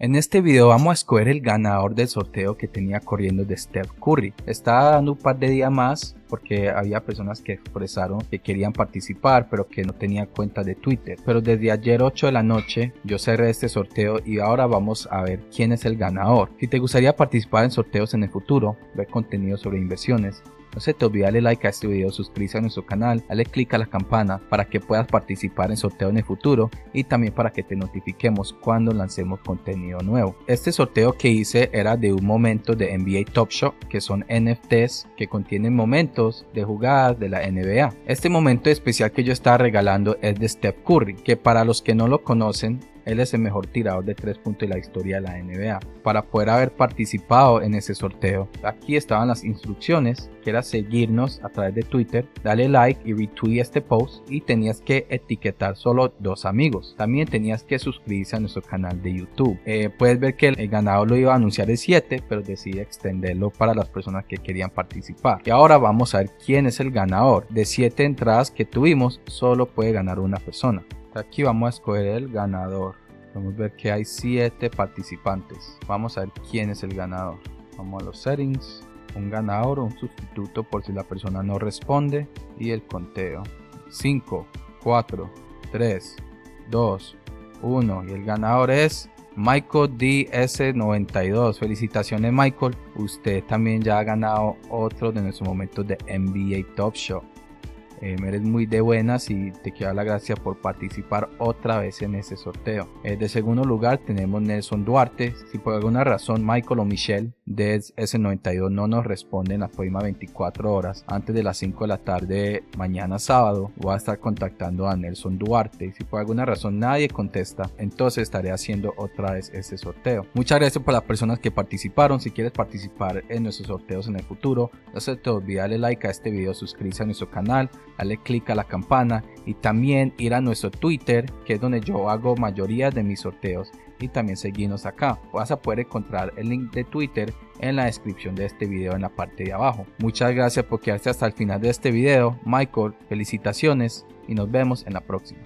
En este video vamos a escoger el ganador del sorteo que tenía corriendo de Steph Curry. Estaba dando un par de días más porque había personas que expresaron que querían participar pero que no tenían cuenta de Twitter. Pero desde ayer 8 de la noche yo cerré este sorteo y ahora vamos a ver quién es el ganador. Si te gustaría participar en sorteos en el futuro, ver contenido sobre inversiones, no se te olvide darle like a este video, suscríbete a nuestro canal, dale click a la campana para que puedas participar en sorteos en el futuro y también para que te notifiquemos cuando lancemos contenido nuevo. Este sorteo que hice era de un momento de NBA Top Shot, que son NFTs que contienen momentos de jugadas de la NBA. Este momento especial que yo estaba regalando es de Steph Curry, que para los que no lo conocen, él es el mejor tirador de 3 puntos de la historia de la NBA. Para poder haber participado en ese sorteo, aquí estaban las instrucciones, que era seguirnos a través de Twitter, dale like y retweet este post, y tenías que etiquetar solo 2 amigos. También tenías que suscribirse a nuestro canal de YouTube. Puedes ver que el ganador lo iba a anunciar el 7, pero decidí extenderlo para las personas que querían participar. Y ahora vamos a ver quién es el ganador. De 7 entradas que tuvimos, solo puede ganar una persona. Aquí vamos a escoger el ganador. Vamos a ver que hay 7 participantes. Vamos a ver quién es el ganador. Vamos a los settings, un ganador o un sustituto por si la persona no responde, y el conteo 5 4 3 2 1, y el ganador es MichaelDS92. Felicitaciones, Michael, usted también ya ha ganado otro de nuestros momentos de NBA Top Shot. Eres muy de buenas y te quiero dar las gracias por participar otra vez en este sorteo. De segundo lugar tenemos Nelson Duarte. Si por alguna razón Michael o Michelle DS92 no nos responden las próximas 24 horas antes de las 5 de la tarde mañana sábado, voy a estar contactando a Nelson Duarte. Si por alguna razón nadie contesta, entonces estaré haciendo otra vez este sorteo. Muchas gracias por las personas que participaron. Si quieres participar en nuestros sorteos en el futuro, no se te olvide darle like a este video, suscríbete a nuestro canal, dale click a la campana y también ir a nuestro Twitter, que es donde yo hago mayoría de mis sorteos, y también seguirnos acá. Vas a poder encontrar el link de Twitter en la descripción de este video en la parte de abajo. Muchas gracias por quedarse hasta el final de este video. Michael, felicitaciones y nos vemos en la próxima.